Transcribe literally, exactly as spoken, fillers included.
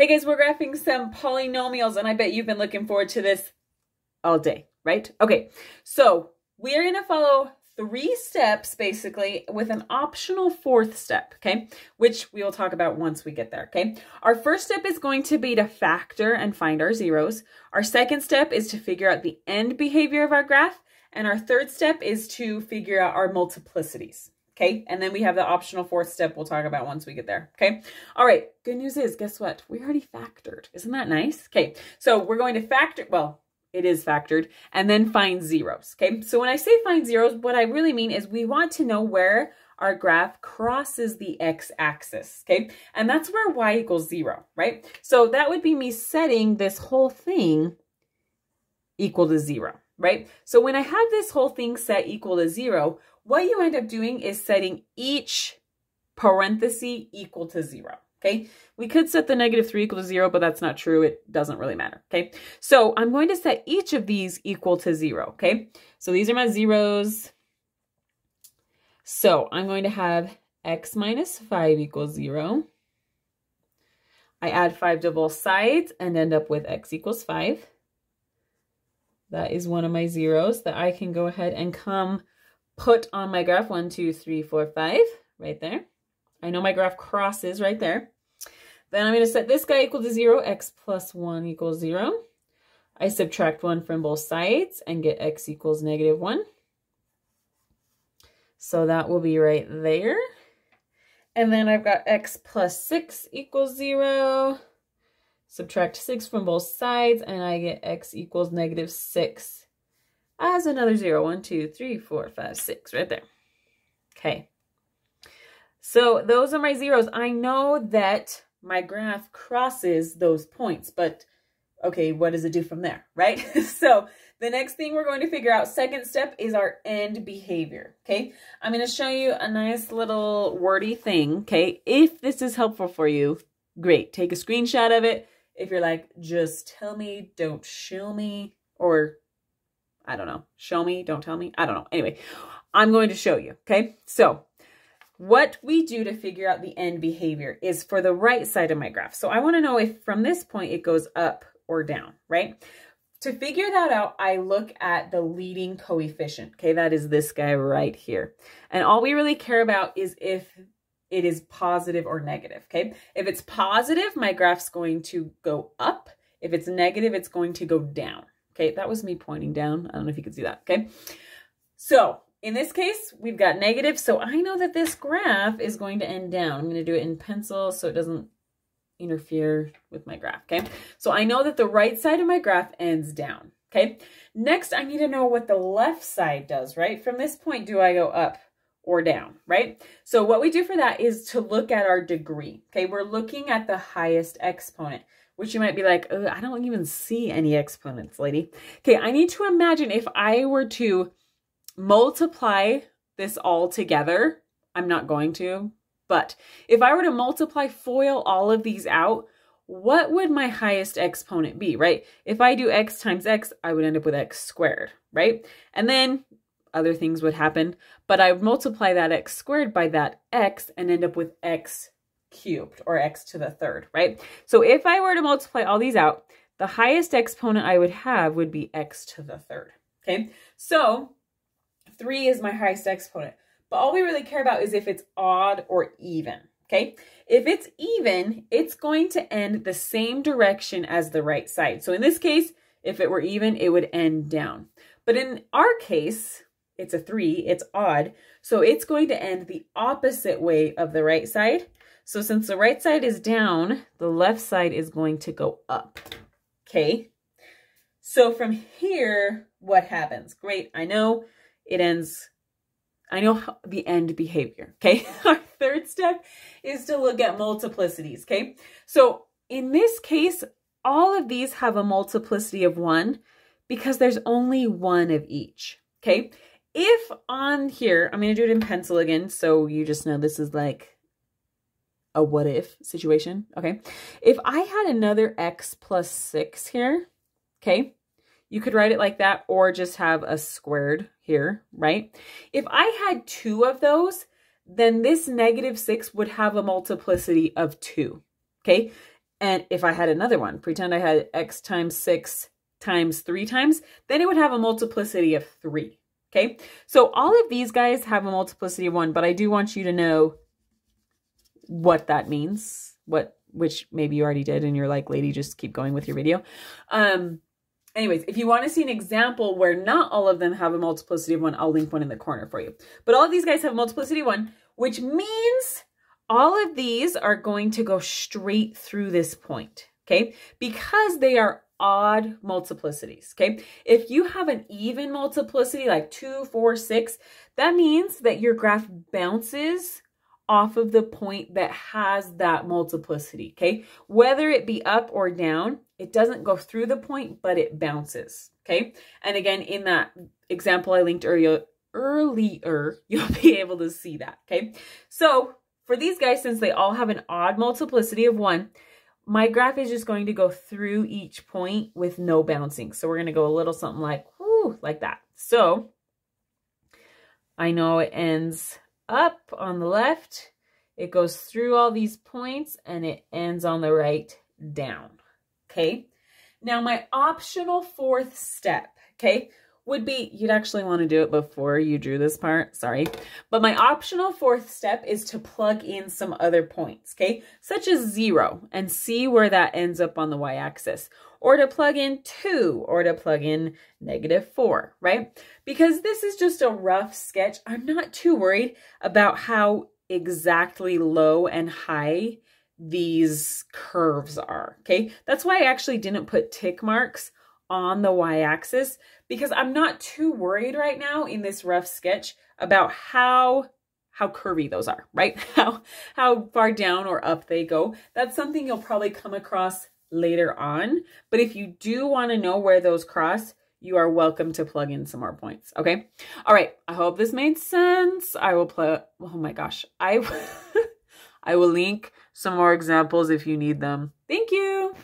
Hey guys, we're graphing some polynomials, and I bet you've been looking forward to this all day, right? Okay, so we're gonna follow three steps basically with an optional fourth step, okay? Which we will talk about once we get there, okay? Our first step is going to be to factor and find our zeros. Our second step is to figure out the end behavior of our graph. And our third step is to figure out our multiplicities. Okay, and then we have the optional fourth step we'll talk about once we get there, okay? All right, good news is, guess what? We already factored. Isn't that nice? Okay, so we're going to factor, well, it is factored, and then find zeros, okay? So when I say find zeros, what I really mean is we want to know where our graph crosses the x-axis, okay? And that's where y equals zero, right? So that would be me setting this whole thing equal to zero, right? So when I have this whole thing set equal to zero, what you end up doing is setting each parenthesis equal to zero, okay? We could set the negative three equal to zero, but that's not true. It doesn't really matter, okay? So I'm going to set each of these equal to zero, okay? So these are my zeros. So I'm going to have x minus five equals zero. I add five to both sides and end up with x equals five. That is one of my zeros that I can go ahead and come put on my graph, one, two, three, four, five, right there. I know my graph crosses right there. Then I'm going to set this guy equal to zero, x plus one equals zero. I subtract one from both sides and get x equals negative one. So that will be right there. And then I've got x plus six equals zero. Subtract six from both sides and I get x equals negative six. As another zero, one, two, three, four, five, six, right there. Okay. So those are my zeros. I know that my graph crosses those points, but okay, what does it do from there, right? So the next thing we're going to figure out, second step, is our end behavior, okay? I'm going to show you a nice little wordy thing, okay? If this is helpful for you, great. Take a screenshot of it. If you're like, just tell me, don't show me, or I don't know. Show me, don't tell me. I don't know. Anyway, I'm going to show you, okay? So what we do to figure out the end behavior is for the right side of my graph. So I want to know if from this point it goes up or down, right? To figure that out, I look at the leading coefficient, okay? That is this guy right here. And all we really care about is if it is positive or negative, okay? If it's positive, my graph's going to go up. If it's negative, it's going to go down. Okay, that was me pointing down. I don't know if you can see that, okay? So in this case, we've got negative. So I know that this graph is going to end down. I'm going to do it in pencil so it doesn't interfere with my graph, okay? So I know that the right side of my graph ends down, okay? Next, I need to know what the left side does, right? From this point, do I go up or down, right? So what we do for that is to look at our degree, okay? We're looking at the highest exponent, which you might be like, oh, I don't even see any exponents, lady. Okay, I need to imagine if I were to multiply this all together, I'm not going to, but if I were to multiply, FOIL all of these out, what would my highest exponent be, right? If I do x times x, I would end up with x squared, right? And then other things would happen, but I would multiply that x squared by that x and end up with x cubed or x to the third, right? So if I were to multiply all these out, the highest exponent I would have would be x to the third, okay? So three is my highest exponent, but all we really care about is if it's odd or even, okay? If it's even, it's going to end the same direction as the right side. So in this case, if it were even, it would end down. But in our case, it's a three, it's odd, so it's going to end the opposite way of the right side. So since the right side is down, the left side is going to go up, okay? So from here, what happens? Great, I know it ends, I know the end behavior, okay? Our third step is to look at multiplicities, okay? So in this case, all of these have a multiplicity of one because there's only one of each, okay? If on here, I'm gonna do it in pencil again, so you just know this is like a what if situation, okay? If I had another x plus six here, okay, you could write it like that or just have a squared here, right? If I had two of those, then this negative six would have a multiplicity of two, okay? And if I had another one, pretend I had x times six times three times, then it would have a multiplicity of three, okay? So all of these guys have a multiplicity of one, but I do want you to know what that means, what, which maybe you already did and you're like, lady, just keep going with your video. Um, anyways, if you want to see an example where not all of them have a multiplicity of one, I'll link one in the corner for you. But all of these guys have multiplicity of one, which means all of these are going to go straight through this point, okay? Because they are odd multiplicities, okay? If you have an even multiplicity, like two, four, six, that means that your graph bounces off of the point that has that multiplicity, okay? Whether it be up or down, it doesn't go through the point, but it bounces, okay? And again, in that example I linked earlier, earlier you'll be able to see that, okay? So for these guys, since they all have an odd multiplicity of one, my graph is just going to go through each point with no bouncing. So we're going to go a little something like, whoo, like that. So I know it ends up on the left, it goes through all these points, and it ends on the right down, okay? Now my optional fourth step, okay, would be, you'd actually want to do it before you drew this part, sorry, but my optional fourth step is to plug in some other points, okay, such as zero, and see where that ends up on the y-axis, or to plug in two, or to plug in negative four, right? Because this is just a rough sketch, I'm not too worried about how exactly low and high these curves are, okay? That's why I actually didn't put tick marks on the y-axis, because I'm not too worried right now in this rough sketch about how how curvy those are, right? How, how far down or up they go. That's something you'll probably come across later on, but if you do want to know where those cross, you are welcome to plug in some more points, okay? All right, I hope this made sense. I will plug, oh my gosh, I, I will link some more examples if you need them. Thank you.